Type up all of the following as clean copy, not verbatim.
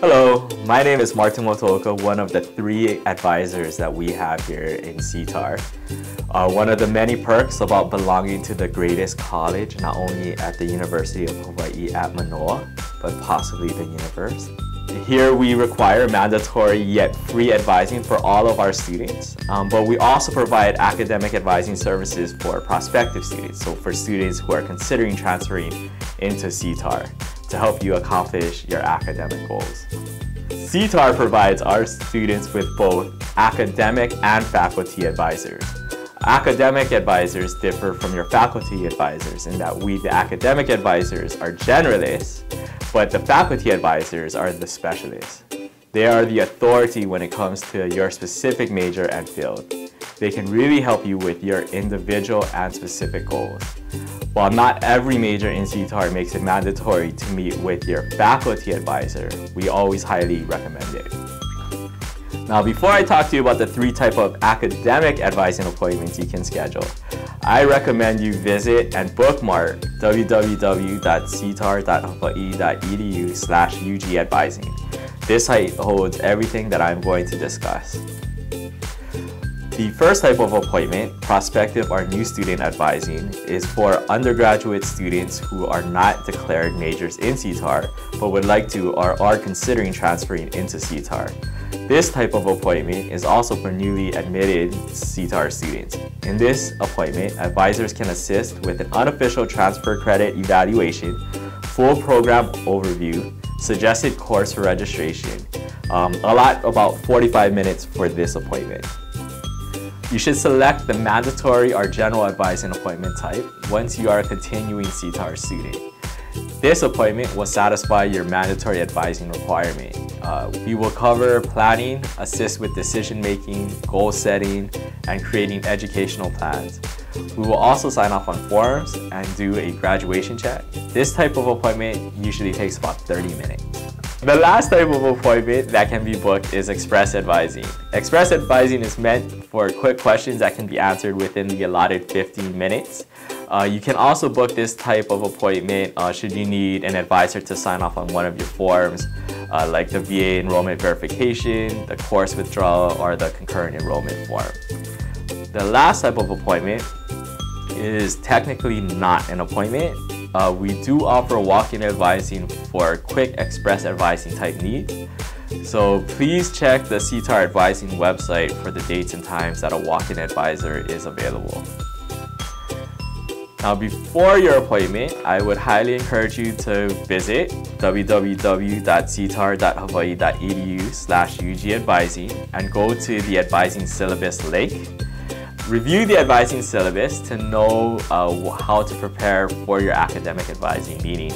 Hello, my name is Martin Motooka, one of the 3 advisors that we have here in CTAHR. One of the many perks about belonging to the greatest college, not only at the University of Hawaii at Manoa, but possibly the universe. Here we require mandatory yet free advising for all of our students, but we also provide academic advising services for prospective students, so for students who are considering transferring into CTAHR to help you accomplish your academic goals. CTAHR provides our students with both academic and faculty advisors. Academic advisors differ from your faculty advisors in that we, the academic advisors, are generalists, but the faculty advisors are the specialists. They are the authority when it comes to your specific major and field. They can really help you with your individual and specific goals. While not every major in CTAHR makes it mandatory to meet with your faculty advisor, we always highly recommend it. Now, before I talk to you about the 3 types of academic advising appointments you can schedule, I recommend you visit and bookmark www.ctar.hawaii.edu/UG advising. This site holds everything that I'm going to discuss. The first type of appointment, prospective or new student advising, is for undergraduate students who are not declared majors in CTAHR, but would like to or are considering transferring into CTAHR. This type of appointment is also for newly admitted CTAHR students. In this appointment, advisors can assist with an unofficial transfer credit evaluation, full program overview, suggested course for registration, about 45 minutes for this appointment. You should select the mandatory or general advising appointment type once you are a continuing CTAHR student. This appointment will satisfy your mandatory advising requirement. We will cover planning, assist with decision making, goal setting, and creating educational plans. We will also sign off on forms and do a graduation check. This type of appointment usually takes about 30 minutes. The last type of appointment that can be booked is express advising. Express advising is meant for quick questions that can be answered within the allotted 15 minutes. You can also book this type of appointment should you need an advisor to sign off on one of your forms, like the VA enrollment verification, the course withdrawal, or the concurrent enrollment form. The last type of appointment is technically not an appointment. We do offer walk-in advising for quick express advising type needs. So please check the CTAHR advising website for the dates and times that a walk-in advisor is available. Now, before your appointment, I would highly encourage you to visit www.ctar.hawaii.edu/UG advising and go to the advising syllabus link. Review the advising syllabus to know how to prepare for your academic advising meeting.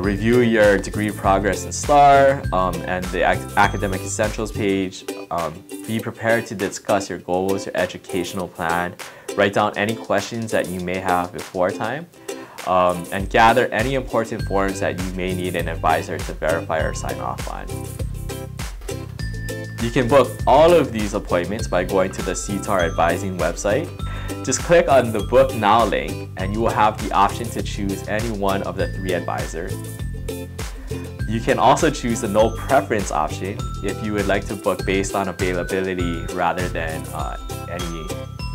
Review your degree progress in STAR and the academic essentials page. Be prepared to discuss your goals, your educational plan. Write down any questions that you may have before time. And gather any important forms that you may need an advisor to verify or sign off on. You can book all of these appointments by going to the CTAHR advising website. Just click on the Book Now link and you will have the option to choose any one of the 3 advisors. You can also choose the no preference option if you would like to book based on availability rather than any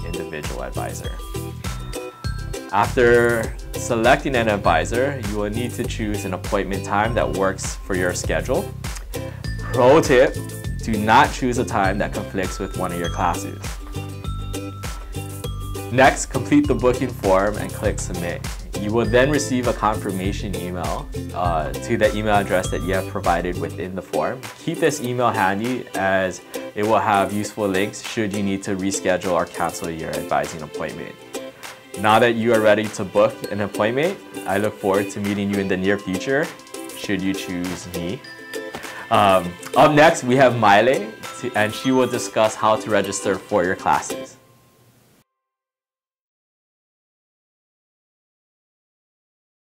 individual advisor. After selecting an advisor, you will need to choose an appointment time that works for your schedule. Pro tip: do not choose a time that conflicts with one of your classes. Next, complete the booking form and click Submit. You will then receive a confirmation email to the email address that you have provided within the form. Keep this email handy as it will have useful links should you need to reschedule or cancel your advising appointment. Now that you are ready to book an appointment, I look forward to meeting you in the near future, should you choose me. Up next, we have Maile, and she will discuss how to register for your classes.